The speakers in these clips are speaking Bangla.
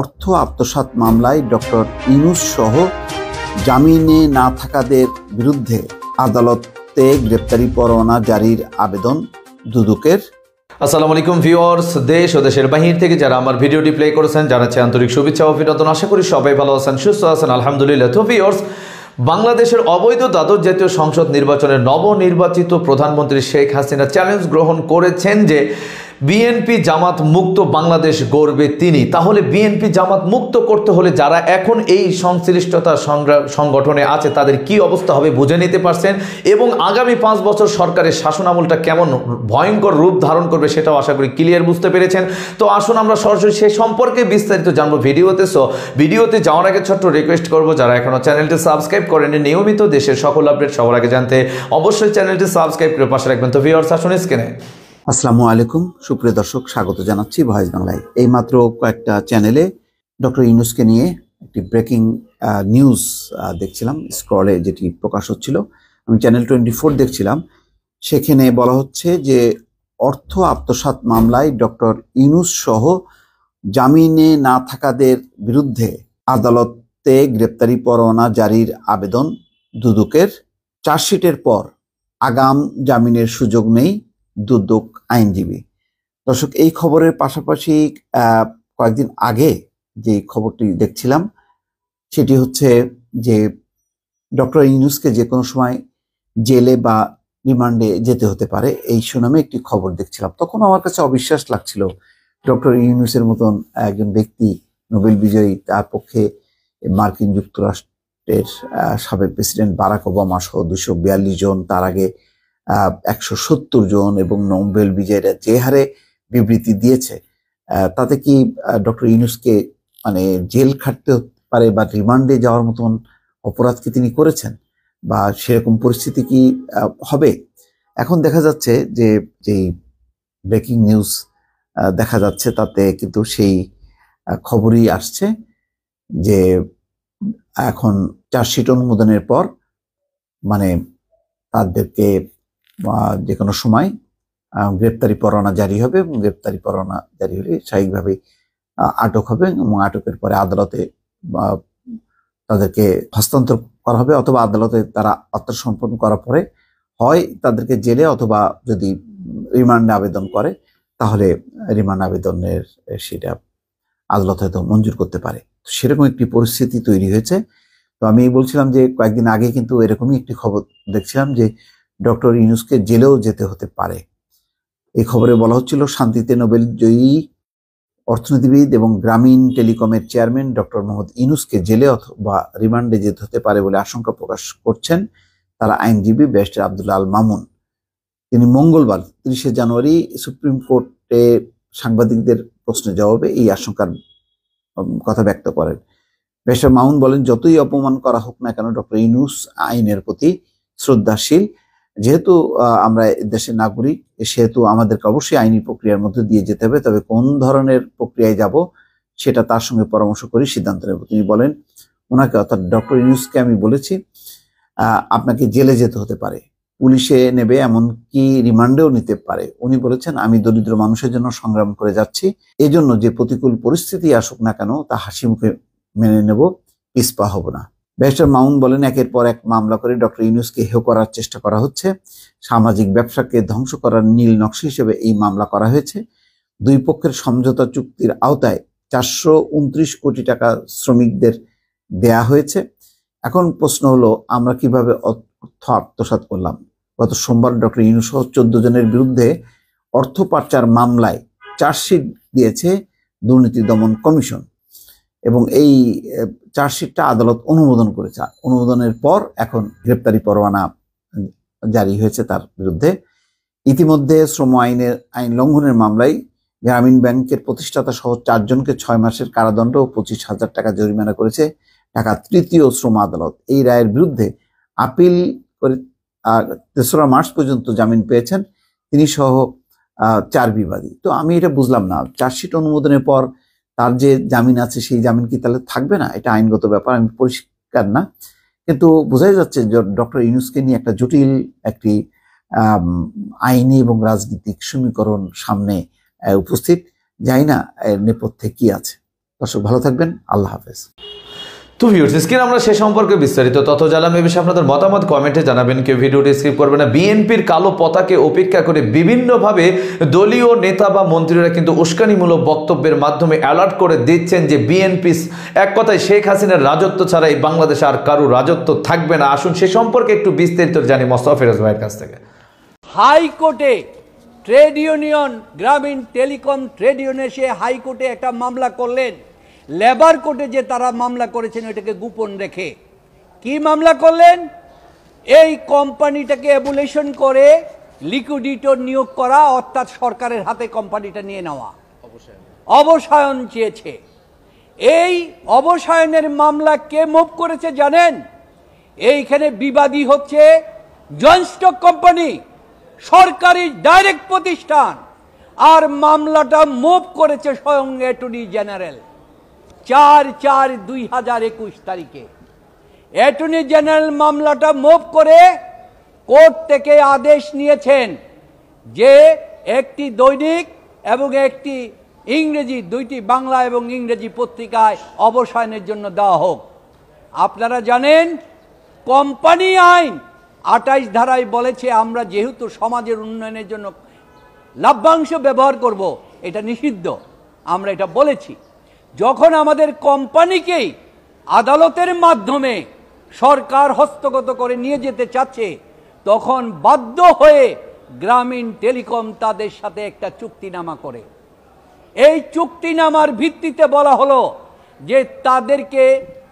অর্থ আত্মসাৎ মামলায় ডক্টর ইউনূস সহ জামিনে না থাকাদের বিরুদ্ধে আদালতে গ্রেপ্তারি পরোয়ানা জারির আবেদন দুদকের। আসসালামু আলাইকুম ভিউয়ার্স, দেশ ও দেশের বাহির থেকে যারা আমার ভিডিওটি প্লে করেছেন জানাচ্ছি আন্তরিক শুভেচ্ছা ও অভিনন্দন। আশা করি সবাই ভালো আছেন, সুস্থ আছেন, আলহামদুলিল্লাহ। তো ভিউয়ার্স, বাংলাদেশের অবৈধ দ্বাদশ জাতীয় সংসদ নির্বাচনে নবনির্বাচিত প্রধানমন্ত্রী শেখ হাসিনা চ্যালেঞ্জ গ্রহণ করেছেন যে বিএনপি জামাত মুক্ত বাংলাদেশ গড়বে তিনি। তাহলে বিএনপি জামাত মুক্ত করতে হলে যারা এখন এই সংশ্লিষ্টতা সংগঠনে আছে তাদের কি অবস্থা হবে বুঝে নিতে পারছেন, এবং আগামী 5 বছর সরকারের শাসনামলটা কেমন ভয়ঙ্কর রূপ ধারণ করবে সেটাও আশা করি ক্লিয়ার বুঝতে পেরেছেন। তো আসুন আমরা সরাসরি সে সম্পর্কে বিস্তারিত জানবো ভিডিওতে। সো ভিডিওতে যাওয়ার আগে ছোট্ট রিকোয়েস্ট করবো, যারা এখনও চ্যানেলটি সাবস্ক্রাইব করেনি নিয়মিত দেশের সকল আপডেট সবার আগে জানতে অবশ্যই চ্যানেলটি সাবস্ক্রাইব করে পাশে রাখবেন। তো ভিউয়ার্স আসুন স্ক্রিনে। আসসালামু আলাইকুম সুপ্রিয় দর্শক, স্বাগত জানাচ্ছি ভয়েস বাংলায়। এইমাত্র কয়েকটা চ্যানেলে ডক্টর ইউনূসকে নিয়ে একটি ব্রেকিং নিউজ দেখছিলাম, স্ক্রলে যেটি প্রকাশ হচ্ছিল, আমি চ্যানেল 24 দেখছিলাম। সেখানে বলা হচ্ছে যে অর্থ আত্মসাৎ মামলায় ডক্টর ইউনূস সহ জামিনে না থাকাদের বিরুদ্ধে আদালতে গ্রেপ্তারি পরোয়ানা জারির আবেদন দুদকের। চার্জশিটের পর আগাম জামিনের সুযোগ নেই দুদক আইনজীবী। দর্শক, এই খবরের পাশাপাশি কয়েকদিন আগে যে খবরটি দেখছিলাম সেটি হচ্ছে যে ডক্টর ইউনূসকে যে কোনো সময় জেলে বা রিমান্ডে যেতে হতে পারে, এই সুনামে একটি খবর দেখছিলাম। তখন আমার কাছে অবিশ্বাস লাগছিল, ডক্টর ইউনূসের মতন একজন ব্যক্তি, নোবেল বিজয়ী, তার পক্ষে মার্কিন যুক্তরাষ্ট্রের সাবেক প্রেসিডেন্ট বারাক ওবামা সহ 242 জন, তার আগে 170 জন এবং নোবেল বিজয়ীরা যে হারে বিবৃতি দিয়েছে, তাতে কি ডক্টর ইউনূসকে মানে জেল খাটতে পারে বা রিমান্ডে যাওয়ার মতন অপরাধ কি তিনি করেছেন বা সেরকম পরিস্থিতি কি হবে? এখন দেখা যাচ্ছে যে যেই ব্রেকিং নিউজ দেখা যাচ্ছে তাতে কিন্তু সেই খবরই আসছে যে এখন চার্জশিট অনুমোদনের পর মানে তাদেরকে যে কোনো সময় গ্রেপ্তারি পরোয়ানা জারি হবে, এবং গ্রেপ্তারি পরোয়ানা জারি হলে স্বাভাবিকভাবেই আটক হবে এবং আটকের পরে আদালতে তাদেরকে হস্তান্তর করা হবে, অথবা আদালতে তারা আত্মসমর্পণ করার পরে হয় তাদেরকে জেলে অথবা যদি রিমান্ড আবেদন করে তাহলে রিমান্ড আবেদনের সেটা আদালত হয়তো মঞ্জুর করতে পারে। সেরকম একটি পরিস্থিতি তৈরি হয়েছে। তো আমি বলছিলাম যে কয়েকদিন আগে কিন্তু এরকমই একটি খবর দেখছিলাম যে ডক্টর ইউনূসকে জেলেও যেতে হতে পারে। এই খবরে বলা হচ্ছিল শান্তিতে নোবেল জয়ী অর্থনীতিবিদ এবং গ্রামীণ টেলিকমের চেয়ারম্যান ডক্টর মোহাম্মদ ইউনূসকে জেলে অথবা রিমান্ডে যেতে হতে পারে বলে আশঙ্কা প্রকাশ করছেন তার আইনজীবী ব্যারিস্টার আব্দুল্লাহ আল মামুন। তিনি মঙ্গলবার 30শে জানুয়ারি সুপ্রিম কোর্টে সাংবাদিকদের প্রশ্নের জবাবে এই আশঙ্কার কথা ব্যক্ত করেন। ব্যারিস্টার মামুন বলেন, যতই অপমান করা হোক না কেন ডক্টর ইউনূস আইনের প্রতি শ্রদ্ধাশীল, যেহেতু আমরা দেশের নাগরিক সেহেতু আমাদেরকে অবশ্যই আইনি প্রক্রিয়ার মধ্যে দিয়ে যেতে হবে, তবে কোন ধরনের প্রক্রিয়ায় যাব সেটা তার সঙ্গে পরামর্শ করে সিদ্ধান্ত নেব। তিনি বলেন, ওনাকে অর্থাৎ ডক্টর ইউনূসকে আমি বলেছি আপনাকে জেলে যেতে হতে পারে, পুলিশে নেবে, এমনকি রিমান্ডেও নিতে পারে। উনি বলেছেন, আমি দরিদ্র মানুষের জন্য সংগ্রাম করে যাচ্ছি, এজন্য যে প্রতিকূল পরিস্থিতি আসুক না কেন তা হাসি মুখে মেনে নেব, পিছপা হব না। ব্যারিস্টার মামুন বলেন, একের পর এক মামলা করে ডক্টর ইউনূসকে হেয় করার চেষ্টা করা হচ্ছে, সামাজিক ব্যবসাকে ধ্বংস করার নীল নকশা হিসেবে এই মামলা করা হয়েছে। দুই পক্ষের সমঝোতা চুক্তির আওতায় 429 কোটি টাকা শ্রমিকদের দেয়া হয়েছে। এখন প্রশ্ন হলো, আমরা কিভাবে অর্থ আত্মসাৎ করলাম? গত সোমবার ডক্টর ইউনূস সহ 14 জনের বিরুদ্ধে অর্থ পাচার মামলায় চার্জশিট দিয়েছে দুর্নীতি দমন কমিশন, এবং এই চার্জশিটটা আদালত অনুমোদন করেছে। অনুমোদনের পর এখন গ্রেপ্তারি পরোয়ানা জারি হয়েছে তার বিরুদ্ধে। ইতিমধ্যে শ্রম আইন লঙ্ঘনের মামলায় গ্রামীণ ব্যাংকের প্রতিষ্ঠাতা সহ 4 জনকে 6 মাসের কারাদণ্ড ও 25,000 টাকা জরিমানা করেছে ঢাকা 3য় শ্রম আদালত। এই রায়ের বিরুদ্ধে আপিল করে 3 মার্চ পর্যন্ত জামিন পেয়েছেন তিনি সহ 4 বিবাদী। তো আমি এটা বুঝলাম না, চার্জশিট অনুমোদনের পর তার যে জামিন আছে সেই জামিন কি তাহলে থাকবে না? এটা আইনগত ব্যাপার, আমি পরিষ্কার না, কিন্তু বোঝাই যাচ্ছে যে ডক্টর ইউনূসকে নিয়ে একটা জটিল একটি আইনি এবং রাজনৈতিক সমীকরণ সামনে উপস্থিত। জানি না এর নেপথ্যে কি আছে। দর্শক ভালো থাকবেন, আল্লাহ হাফেজ। তো ভিউয়ার্স, স্ক্রিনে আমরা সে সম্পর্কে বিস্তারিত তথ্য জানলাম। এ বিষয়ে আপনাদের মতামত কমেন্টে জানাবেন। কেউ ভিডিওটি স্কিপ করবে না। বিএনপির কালো পতাকে উপেক্ষা করে বিভিন্নভাবে দলীয় নেতা বা মন্ত্রীরা কিন্তু উস্কানিমূলক বক্তব্যের মাধ্যমে অ্যালার্ট করে দিচ্ছেন যে বিএনপি, এক কথায় শেখ হাসিনার রাজত্ব ছাড়া এই বাংলাদেশে আর কারো রাজত্ব থাকবে না। আসুন সে সম্পর্কে একটু বিস্তারিত জানি মোস্তফা ফিরোজ ভাইয়ের কাছ থেকে। হাইকোর্টে trade union Grameen telecom trade union সে হাইকোর্টে একটা মামলা করলেন। লেবার কোর্টে যে তারা মামলা করেছেন ওইটাকে গোপন রেখে কি মামলা করলেন, এই কোম্পানিটাকে অ্যাবুলেশন করে লিকুইডিটর নিয়োগ করা, অর্থাৎ সরকারের হাতে কোম্পানিটা নিয়ে নেওয়া, অবসায়ন চেয়েছে। এই অবসায়নের মামলা কে মুভ করেছে জানেন? এইখানে বিবাদী হচ্ছে জয়েন্ট স্টক কোম্পানি, সরকারি ডাইরেক্ট প্রতিষ্ঠান, আর মামলাটা মুভ করেছে স্বয়ং অ্যাটর্নি জেনারেল 4/4/2021 তারিখে। অ্যাটর্নি জেনারেল মামলাটা মুভ করে কোর্ট থেকে আদেশ নিয়েছেন যে একটি দৈনিক এবং একটি ইংরেজি, দুইটি বাংলা এবং ইংরেজি পত্রিকায় অবসায়নের জন্য দেওয়া হোক। আপনারা জানেন কোম্পানি আইন 28 ধারায় বলেছে আমরা যেহেতু সমাজের উন্নয়নের জন্য লভ্যাংশ ব্যবহার করব, এটা নিষিদ্ধ, আমরা এটা বলেছি। যখন আমাদের কোম্পানিকেই আদালতের মাধ্যমে সরকার হস্তগত করে নিয়ে যেতে চাচ্ছে, তখন বাধ্য হয়ে গ্রামীণ টেলিকম তাদের সাথে একটা চুক্তিনামা করে। এই চুক্তিনামার ভিত্তিতে বলা হলো যে তাদেরকে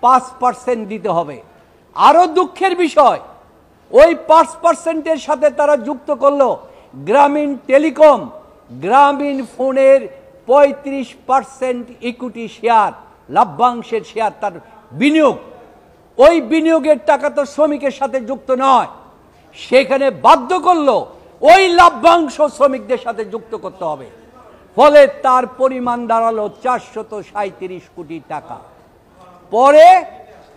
5% দিতে হবে। আরও দুঃখের বিষয়, ওই 5%-এর সাথে তারা যুক্ত করলো গ্রামীণ টেলিকম গ্রামীণ ফোনের 35% ইকুইটি শেয়ার, লাভ্যাংশের শেয়ার, তার বিনিয়োগ। ওই বিনিয়োগের টাকা তো শ্রমিকের সাথে যুক্ত নয়, সেখানে বাধ্য করলো ওই লাভ্যাংশ শ্রমিকদের সাথে যুক্ত করতে হবে। ফলে তার পরিমাণ দাঁড়ালো 437 কোটি টাকা। পরে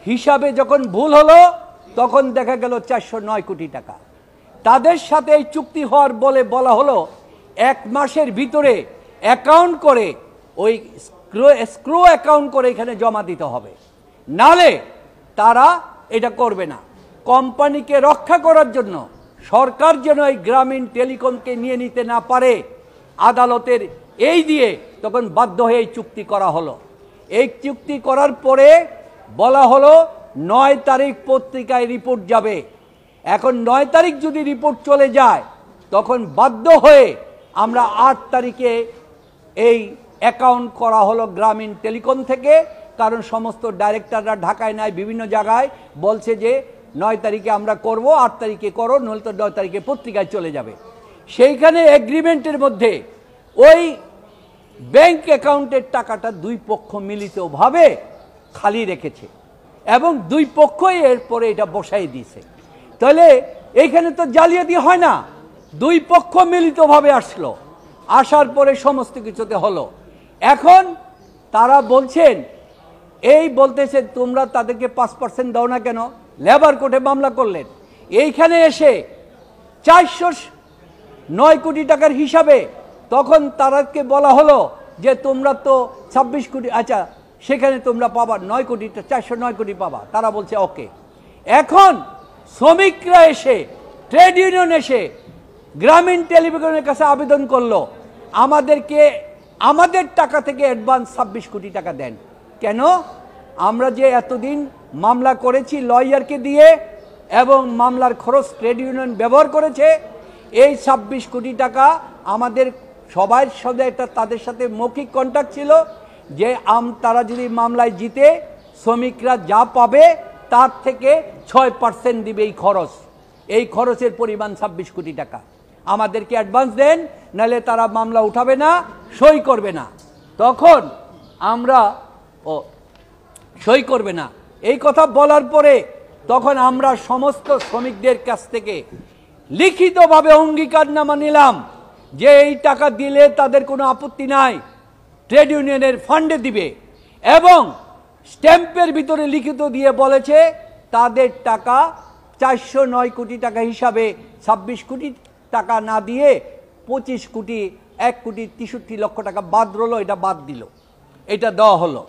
হিসাবে যখন ভুল হলো তখন দেখা গেল 409 কোটি টাকা। তাদের সাথে এই চুক্তি হওয়ার বলে বলা হলো 1 মাসের ভিতরে অ্যাকাউন্ট করে ওই স্ক্রু অ্যাকাউন্ট করে এখানে জমা দিতে হবে, নালে তারা এটা করবে না। কোম্পানিকে রক্ষা করার জন্য সরকার যেন এই গ্রামীণ টেলিকমকে নিয়ে নিতে না পারে আদালতের এই দিয়ে, তখন বাধ্য হয়ে এই চুক্তি করা হলো। এই চুক্তি করার পরে বলা হলো 9 তারিখ পত্রিকায় রিপোর্ট যাবে। এখন 9 তারিখ যদি রিপোর্ট চলে যায়, তখন বাধ্য হয়ে আমরা 8 তারিখে এই অ্যাকাউন্ট করা হলো গ্রামীণ টেলিকম থেকে, কারণ সমস্ত ডাইরেক্টররা ঢাকায় নাই, বিভিন্ন জায়গায় বলছে যে 9 তারিখে আমরা করব, 8 তারিখে করো, নইলে তো 9 তারিখে পত্রিকায় চলে যাবে। সেইখানে এগ্রিমেন্টের মধ্যে ওই ব্যাংক অ্যাকাউন্টের টাকাটা দুই পক্ষ মিলিতভাবে খালি রেখেছে এবং দুই পক্ষই এরপরে এটা বসাই দিয়েছে। তাহলে এইখানে তো জালিয়াতি হয় না, দুই পক্ষ মিলিতভাবে আসলো, আসার পরে সমস্ত কিছুতে হলো। এখন তারা বলছেন, এই বলতেছে তোমরা তাদেরকে 5% দাও না কেন, লেবার কোর্টে মামলা করলেন। এইখানে এসে 409 কোটি টাকার হিসাবে তখন তাদেরকে বলা হলো যে তোমরা তো 26 কোটি, আচ্ছা সেখানে তোমরা পাবা 9 কোটিটা, 409 কোটি পাবা। তারা বলছে ওকে। এখন শ্রমিকরা এসে, ট্রেড ইউনিয়ন এসে গ্রামীণ টেলিভিশনের কাছে আবেদন করলো আমাদেরকে আমাদের টাকা থেকে অ্যাডভান্স 26 কোটি টাকা দেন। কেন? আমরা যে এতদিন মামলা করেছি লয়ারকে দিয়ে এবং মামলার খরচ ট্রেড ইউনিয়ন ব্যবহার করেছে, এই 26 কোটি টাকা আমাদের সবার সাথে একটা তাদের সাথে মৌখিক কন্ট্রাক্ট ছিল যে তারা যদি মামলায় জিতে শ্রমিকরা যা পাবে তার থেকে 6% দিবে। এই খরচের পরিমাণ 26 কোটি টাকা আমাদেরকে অ্যাডভান্স দেন, নাহলে তারা মামলা উঠাবে না, সই করবে না। তখন আমরা সই করবে না এই কথা বলার পরে তখন আমরা সমস্ত শ্রমিকদের কাছ থেকে লিখিতভাবে অঙ্গীকারনামা নিলাম যে এই টাকা দিলে তাদের কোনো আপত্তি নাই, ট্রেড ইউনিয়নের ফান্ডে দিবে, এবং স্ট্যাম্পের ভিতরে লিখিত দিয়ে বলেছে তাদের টাকা 409 কোটি টাকা হিসাবে 26 কোটি টাকা না দিয়ে 25 কোটি 1 কোটি 63 লক্ষ টাকা বাদ রইল, এটা বাদ দিল, এটা দেওয়া হলো।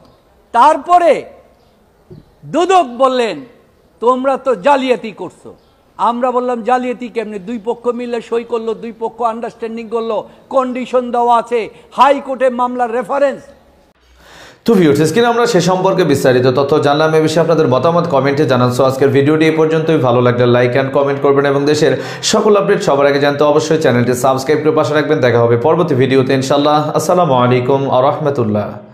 তারপরে দুদক বললেন তোমরা তো জালিয়াতি করছো। আমরা বললাম জালিয়াতি কেমনে? দুই পক্ষ মিলে সই করলো, দুই পক্ষ আন্ডারস্ট্যান্ডিং করলো, কন্ডিশন দেওয়া আছে, হাইকোর্টে মামলার রেফারেন্স। তো ভিউয়ার্স, স্ক্রিনে আমরা সে সম্পর্কে বিস্তারিত তথ্য জানলাম। এ বিষয়ে আপনাদের মতামত কমেন্টে জানান। সো আজকের ভিডিওটি এই পর্যন্তই। ভালো লাগলে লাইক অ্যান্ড কমেন্ট করবেন এবং দেশের সকল আপডেট সবার আগে জানতে অবশ্যই চ্যানেলটি সাবস্ক্রাইব করে পাশে রাখবেন। দেখা হবে পরবর্তী ভিডিওতে ইনশাআল্লাহ। আসসালামু আলাইকুম ওয়া রাহমাতুল্লাহ।